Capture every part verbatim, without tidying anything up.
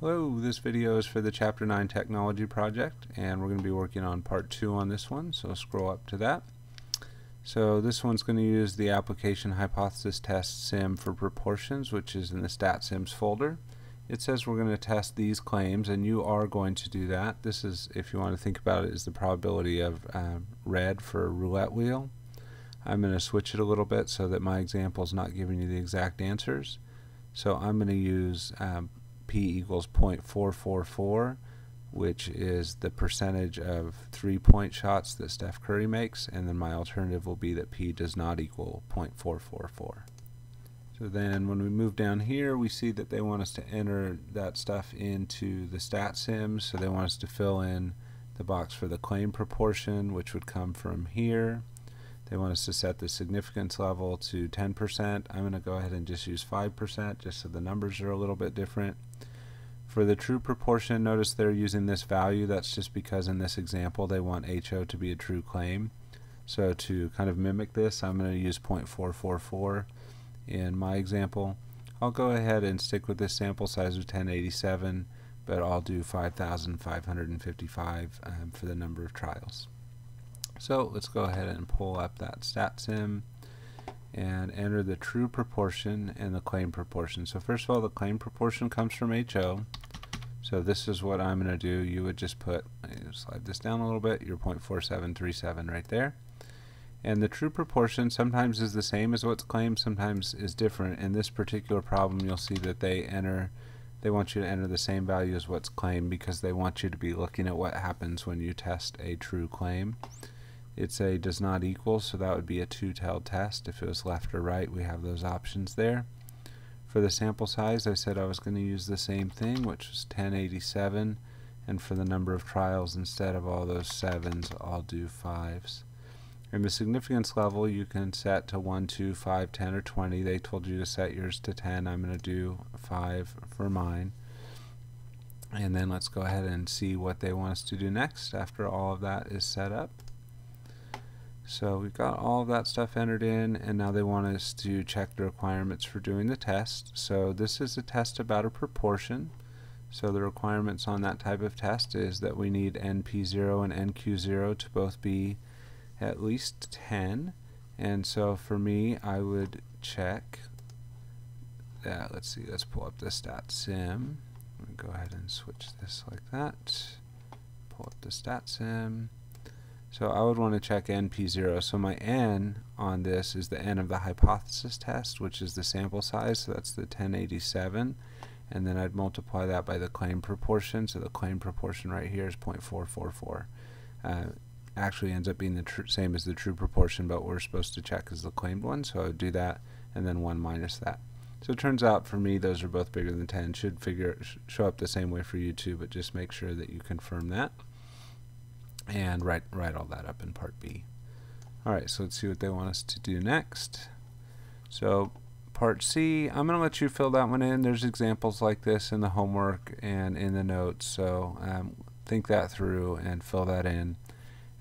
Hello, this video is for the Chapter nine Technology Project, and we're going to be working on Part two on this one, so scroll up to that. So this one's going to use the application Hypothesis Test Sim for proportions, which is in the StatSims folder. It says we're going to test these claims, and you are going to do that. This is, if you want to think about it, is the probability of uh, red for a roulette wheel. I'm going to switch it a little bit so that my example is not giving you the exact answers. So I'm going to use um, P equals zero point four four four, which is the percentage of three-point shots that Steph Curry makes, and then my alternative will be that P does not equal zero point four four four. So then when we move down here, we see that they want us to enter that stuff into the StatSims, so they want us to fill in the box for the claim proportion, which would come from here. They want us to set the significance level to ten percent. I'm going to go ahead and just use five percent just so the numbers are a little bit different. For the true proportion, notice they're using this value. That's just because in this example they want H O to be a true claim. So to kind of mimic this, I'm going to use zero point four four four in my example. I'll go ahead and stick with this sample size of ten eighty-seven, but I'll do five thousand five hundred fifty-five um, for the number of trials. So let's go ahead and pull up that StatSim and enter the true proportion and the claim proportion. So first of all, the claim proportion comes from H O. So this is what I'm going to do. You would just put, slide this down a little bit, your zero point four seven three seven right there. And the true proportion sometimes is the same as what's claimed, sometimes is different. In this particular problem, you'll see that they enter, they want you to enter the same value as what's claimed because they want you to be looking at what happens when you test a true claim. It's a does not equal, so that would be a two-tailed test. If it was left or right, we have those options there. For the sample size, I said I was going to use the same thing, which was ten eighty-seven, and for the number of trials, instead of all those sevens, I'll do fives. And the significance level you can set to one, two, five, ten, or twenty. They told you to set yours to ten. I'm going to do five for mine. And then let's go ahead and see what they want us to do next after all of that is set up. So we've got all of that stuff entered in, and now they want us to check the requirements for doing the test. So this is a test about a proportion. So the requirements on that type of test is that we need N P zero and N Q zero to both be at least ten. And so for me, I would check that. Let's see, let's pull up the StatSim. I'm going to go ahead and switch this like that. Pull up the StatSim. So I would want to check N P zero. So my N on this is the N of the hypothesis test, which is the sample size, so that's the ten eighty-seven. And then I'd multiply that by the claim proportion, so the claim proportion right here is zero point four four four. Uh, actually ends up being the tr same as the true proportion, but we're supposed to check as the claimed one, so I would do that, and then one minus that. So it turns out for me those are both bigger than ten. Should figure sh show up the same way for you too, but just make sure that you confirm that. And write, write all that up in part B. Alright, so let's see what they want us to do next. So part C, I'm going to let you fill that one in. There's examples like this in the homework and in the notes, so um, think that through and fill that in.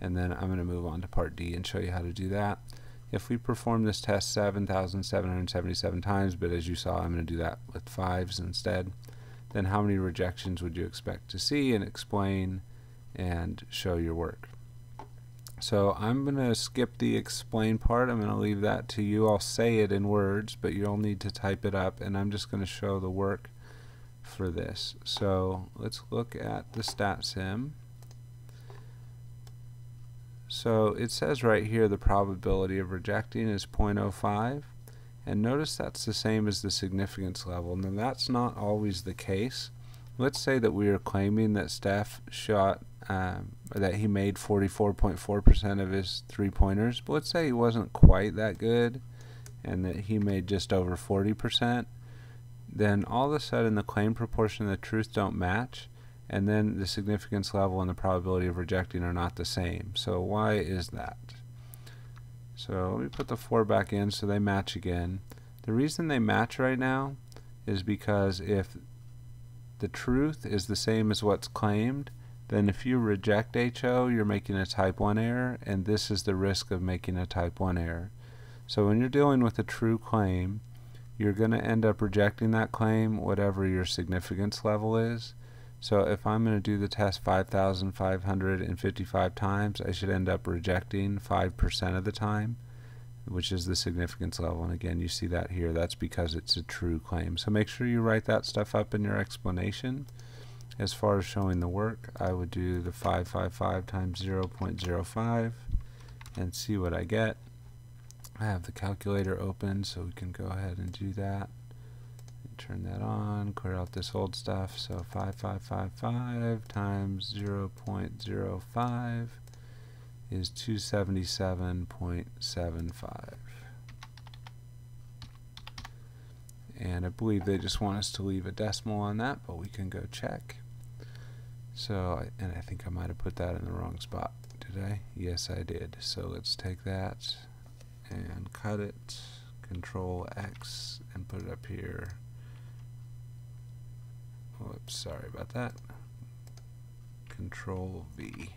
And then I'm going to move on to part D and show you how to do that. If we perform this test seven thousand seven hundred seventy-seven times, but as you saw, I'm going to do that with fives instead, then how many rejections would you expect to see, and explain and show your work. So I'm going to skip the explain part. I'm going to leave that to you. I'll say it in words, but you'll need to type it up, and I'm just going to show the work for this. So let's look at the StatSim. So it says right here the probability of rejecting is zero point zero five, and notice that's the same as the significance level. Now that's not always the case. Let's say that we are claiming that Steph shot, um, that he made forty-four point four percent of his three-pointers, but let's say he wasn't quite that good and that he made just over forty percent. Then all of a sudden the claim proportion and the truth don't match, and then the significance level and the probability of rejecting are not the same. So why is that? So let me put the four back in so they match again. The reason they match right now is because if the truth is the same as what's claimed, then if you reject H O, you're making a type one error, and this is the risk of making a type one error. So when you're dealing with a true claim, you're going to end up rejecting that claim, whatever your significance level is. So if I'm going to do the test five thousand five hundred fifty-five times, I should end up rejecting five percent of the time, which is the significance level. And again, you see that here. That's because it's a true claim. So make sure you write that stuff up in your explanation. As far as showing the work, I would do the five hundred fifty-five times zero point zero five and see what I get. I have the calculator open, so we can go ahead and do that. Turn that on, clear out this old stuff. So five thousand five hundred fifty-five times zero point zero five is two seventy-seven point seven five. And I believe they just want us to leave a decimal on that, but we can go check. So, and I think I might have put that in the wrong spot, did I? Yes, I did. So let's take that and cut it, Control X, and put it up here. Whoops, sorry about that. Control V.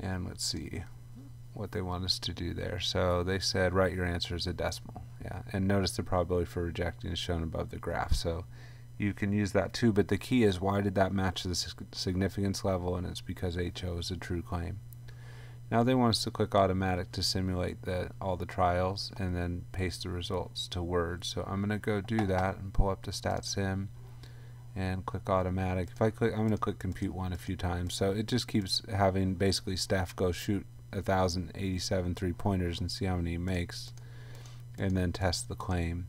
And let's see what they want us to do there. So they said write your answer as a decimal. Yeah, and notice the probability for rejecting is shown above the graph. So you can use that too, but the key is, why did that match the significance level? And it's because H O is a true claim. Now they want us to click automatic to simulate the, all the trials and then paste the results to Word. So I'm going to go do that and pull up the StatSim and click automatic. If I click, I'm going to click compute one a few times. So it just keeps having basically Steph go shoot one thousand eighty-seven three pointers and see how many he makes, and then test the claim.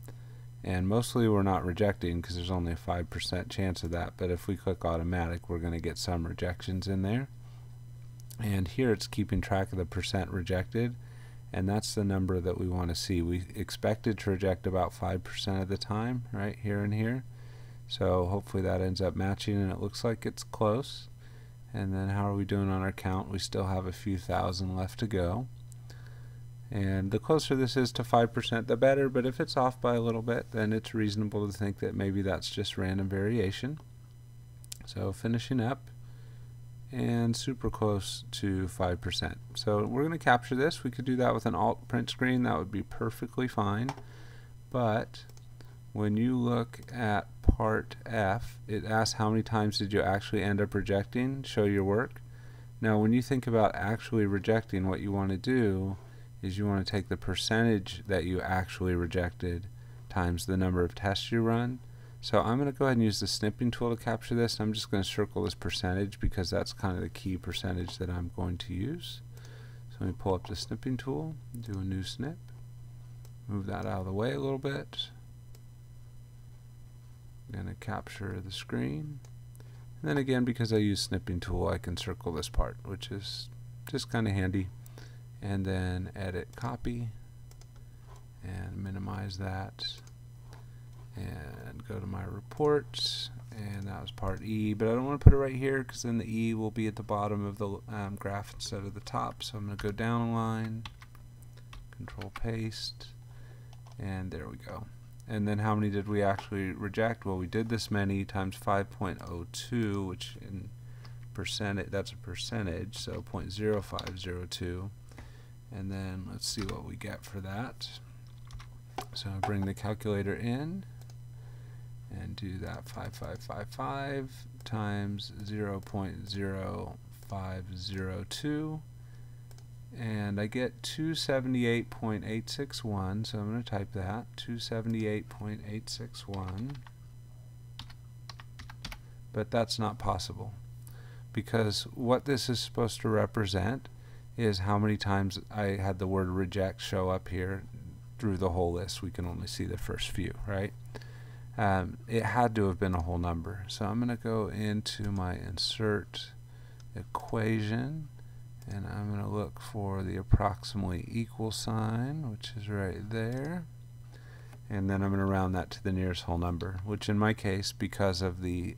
And mostly we're not rejecting because there's only a five percent chance of that. But if we click automatic, we're going to get some rejections in there. And here it's keeping track of the percent rejected, and that's the number that we want to see. We expected to reject about five percent of the time, right here and here. So hopefully that ends up matching, and it looks like it's close. And then how are we doing on our count? We still have a few thousand left to go. And the closer this is to five percent, the better, but if it's off by a little bit, then it's reasonable to think that maybe that's just random variation. So finishing up, and super close to five percent. So we're going to capture this. We could do that with an alt print screen. That would be perfectly fine. But when you look at part F, it asks how many times did you actually end up rejecting? Show your work. Now when you think about actually rejecting, what you want to do is you want to take the percentage that you actually rejected times the number of tests you run. So I'm going to go ahead and use the snipping tool to capture this. I'm just going to circle this percentage because that's kind of the key percentage that I'm going to use. So let me pull up the snipping tool, do a new snip, move that out of the way a little bit. I'm going to capture the screen. And then again, because I use snipping tool, I can circle this part, which is just kind of handy. And then edit copy and minimize that. And go to my reports, and that was part E, but I don't want to put it right here because then the E will be at the bottom of the um, graph instead of the top. So I'm going to go down a line, control paste, and there we go. And then how many did we actually reject? Well, we did this many times five point zero two, which in percent, that's a percentage, so zero point zero five zero two. And then let's see what we get for that. So I'll bring the calculator in and do that five thousand five hundred fifty-five times zero point zero five zero two, and I get two seventy-eight point eight six one. So I'm going to type that, two seventy-eight point eight six one, but that's not possible because what this is supposed to represent is how many times I had the word reject show up here. Through the whole list, we can only see the first few, right? Um, it had to have been a whole number. So I'm going to go into my insert equation, and I'm going to look for the approximately equal sign, which is right there, and then I'm going to round that to the nearest whole number, which in my case, because of the,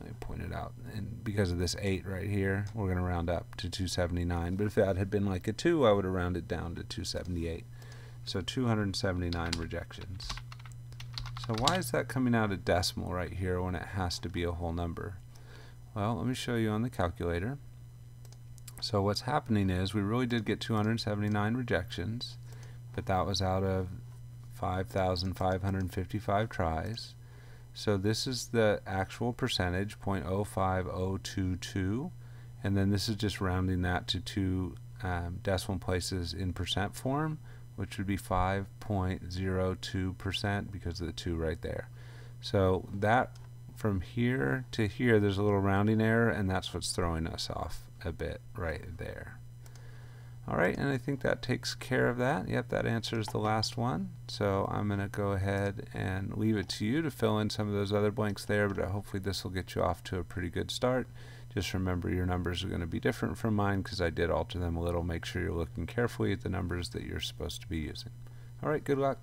let me point it out, and because of this eight right here, we're going to round up to two seventy-nine. But if that had been like a two, I would have rounded down to two seventy-eight. So two hundred seventy-nine rejections. So why is that coming out a decimal right here when it has to be a whole number? Well, let me show you on the calculator. So what's happening is we really did get two hundred seventy-nine rejections, but that was out of five thousand five hundred fifty-five tries. So this is the actual percentage, zero point zero five zero two two, and then this is just rounding that to two um, decimal places in percent form, which would be five point zero two percent because of the two right there. So that from here to here there's a little rounding error, and that's what's throwing us off a bit right there. Alright, and I think that takes care of that. Yep, that answers the last one. So I'm going to go ahead and leave it to you to fill in some of those other blanks there, but hopefully this will get you off to a pretty good start. Just remember your numbers are going to be different from mine because I did alter them a little. Make sure you're looking carefully at the numbers that you're supposed to be using. Alright, good luck.